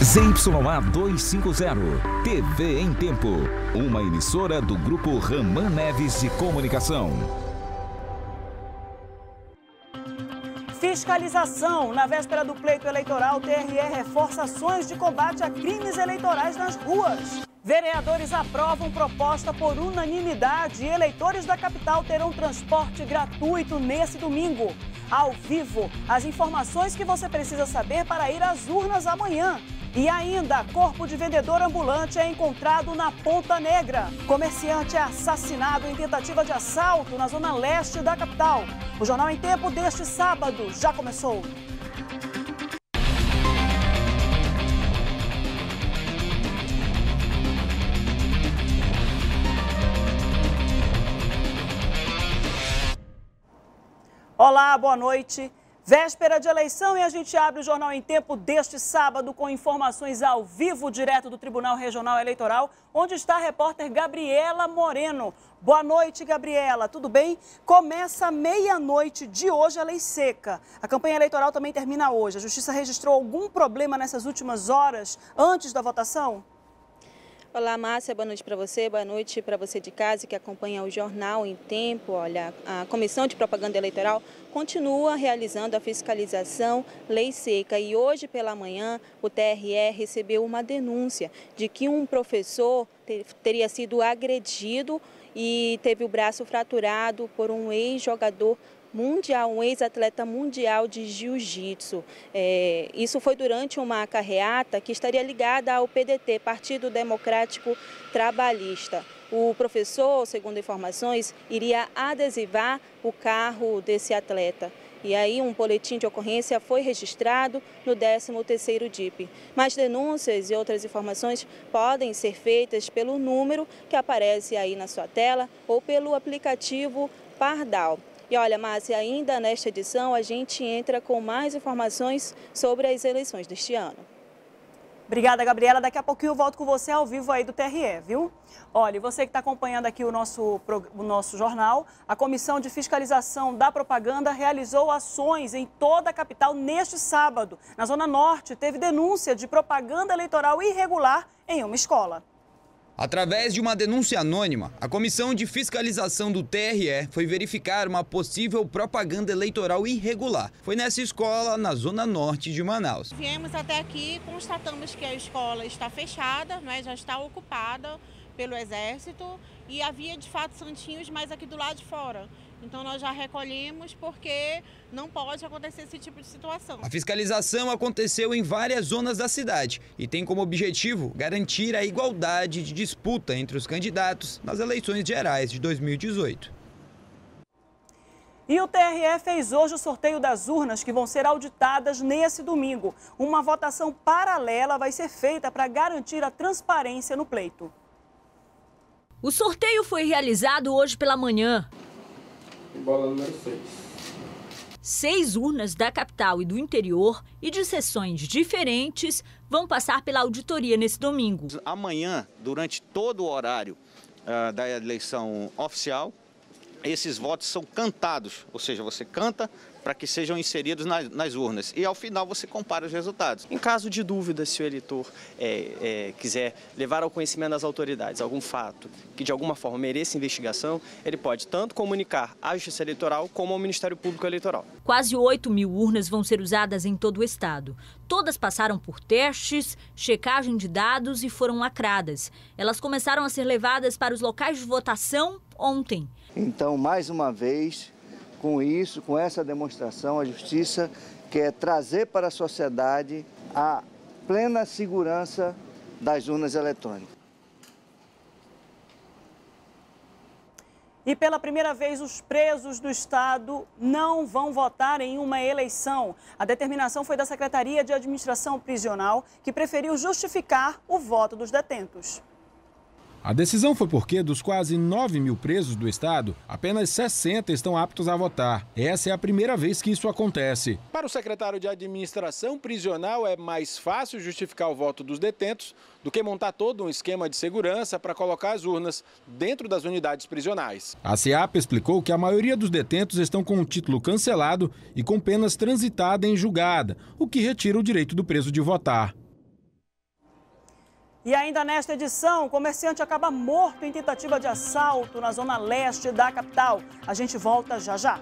ZYA 250, TV em Tempo, uma emissora do Grupo Ramã Neves de Comunicação. Fiscalização. Na véspera do pleito eleitoral, TRE reforça ações de combate a crimes eleitorais nas ruas. Vereadores aprovam proposta por unanimidade e eleitores da capital terão transporte gratuito nesse domingo. Ao vivo, as informações que você precisa saber para ir às urnas amanhã. E ainda, corpo de vendedor ambulante é encontrado na Ponta Negra. Comerciante é assassinado em tentativa de assalto na zona leste da capital. O Jornal em Tempo deste sábado já começou. Olá, boa noite. Véspera de eleição e a gente abre o Jornal em Tempo deste sábado com informações ao vivo direto do Tribunal Regional Eleitoral, onde está a repórter Gabriela Moreno. Boa noite, Gabriela. Tudo bem? Começa meia-noite de hoje a lei seca. A campanha eleitoral também termina hoje. A Justiça registrou algum problema nessas últimas horas antes da votação? Olá, Márcia, boa noite para você de casa que acompanha o Jornal em Tempo. Olha, a Comissão de Propaganda Eleitoral continua realizando a fiscalização lei seca e hoje pela manhã o TRE recebeu uma denúncia de que um professor teria sido agredido e teve o braço fraturado por um ex-jogador mundial, um ex-atleta mundial de jiu-jitsu. Isso foi durante uma carreata que estaria ligada ao PDT, Partido Democrático Trabalhista. O professor, segundo informações, iria adesivar o carro desse atleta. E aí um boletim de ocorrência foi registrado no 13º DIP. Mais denúncias e outras informações podem ser feitas pelo número que aparece aí na sua tela ou pelo aplicativo Pardal. E olha, Márcia, ainda nesta edição a gente entra com mais informações sobre as eleições deste ano. Obrigada, Gabriela. Daqui a pouquinho eu volto com você ao vivo aí do TRE, viu? Olha, você que está acompanhando aqui o nosso jornal, a Comissão de Fiscalização da Propaganda realizou ações em toda a capital neste sábado. Na Zona Norte, teve denúncia de propaganda eleitoral irregular em uma escola. Através de uma denúncia anônima, a Comissão de Fiscalização do TRE foi verificar uma possível propaganda eleitoral irregular. Foi nessa escola, na Zona Norte de Manaus. Viemos até aqui, constatamos que a escola está fechada, né, já está ocupada pelo Exército e havia de fato santinhos, mas aqui do lado de fora. Então nós já recolhemos porque não pode acontecer esse tipo de situação. A fiscalização aconteceu em várias zonas da cidade e tem como objetivo garantir a igualdade de disputa entre os candidatos nas eleições gerais de 2018. E o TRE fez hoje o sorteio das urnas que vão ser auditadas nesse domingo. Uma votação paralela vai ser feita para garantir a transparência no pleito. O sorteio foi realizado hoje pela manhã. Bola número 6. 6 urnas da capital e do interior e de seções diferentes vão passar pela auditoria nesse domingo. Amanhã, durante todo o horário da eleição oficial, esses votos são cantados, ou seja, você canta para que sejam inseridos nas urnas e ao final você compara os resultados. Em caso de dúvida, se o eleitor quiser levar ao conhecimento das autoridades algum fato que de alguma forma mereça investigação, ele pode tanto comunicar à Justiça Eleitoral como ao Ministério Público Eleitoral. Quase 8.000 urnas vão ser usadas em todo o estado. Todas passaram por testes, checagem de dados e foram lacradas. Elas começaram a ser levadas para os locais de votação ontem. Então, mais uma vez, com isso, com essa demonstração, a Justiça quer trazer para a sociedade a plena segurança das urnas eletrônicas. E pela primeira vez, os presos do Estado não vão votar em uma eleição. A determinação foi da Secretaria de Administração Prisional, que preferiu justificar o voto dos detentos. A decisão foi porque, dos quase 9.000 presos do estado, apenas 60 estão aptos a votar. Essa é a primeira vez que isso acontece. Para o secretário de administração prisional, é mais fácil justificar o voto dos detentos do que montar todo um esquema de segurança para colocar as urnas dentro das unidades prisionais. A SEAP explicou que a maioria dos detentos estão com o título cancelado e com penas transitadas em julgada, o que retira o direito do preso de votar. E ainda nesta edição, o comerciante acaba morto em tentativa de assalto na zona leste da capital. A gente volta já já.